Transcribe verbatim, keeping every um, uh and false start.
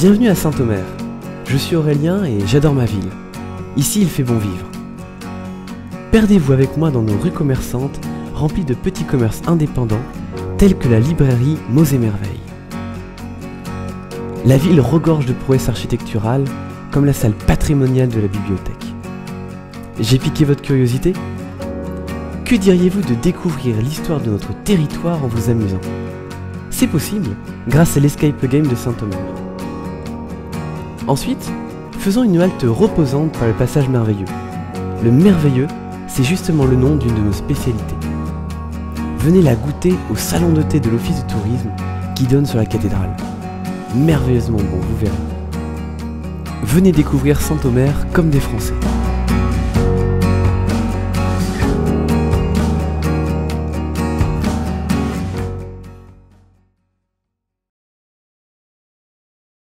Bienvenue à Saint-Omer. Je suis Aurélien et j'adore ma ville. Ici, il fait bon vivre. Perdez-vous avec moi dans nos rues commerçantes, remplies de petits commerces indépendants, tels que la librairie Mots et Merveilles. La ville regorge de prouesses architecturales, comme la salle patrimoniale de la bibliothèque. J'ai piqué votre curiosité? Que diriez-vous de découvrir l'histoire de notre territoire en vous amusant? C'est possible grâce à l'escape game de Saint-Omer. Ensuite, faisons une halte reposante par le passage merveilleux. Le merveilleux, c'est justement le nom d'une de nos spécialités. Venez la goûter au salon de thé de l'office du tourisme qui donne sur la cathédrale. Merveilleusement bon, vous verrez. Venez découvrir Saint-Omer comme des Français.